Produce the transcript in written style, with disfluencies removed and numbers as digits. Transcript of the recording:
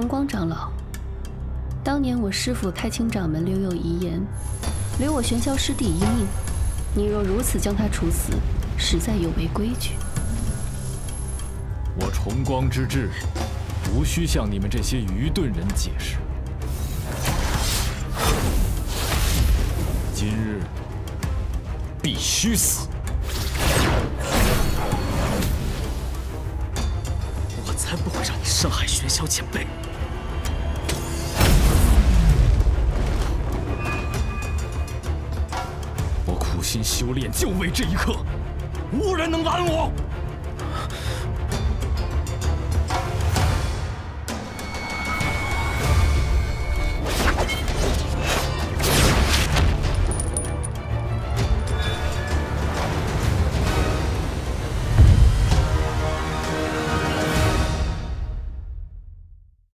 崇光长老，当年我师父太清掌门留有遗言，留我玄霄师弟一命。你若如此将他处死，实在有违规矩。我崇光之志，无需向你们这些愚钝人解释。今日必须死！我才不会让你伤害玄霄前辈！ 苦心修炼，就为这一刻，无人能拦我。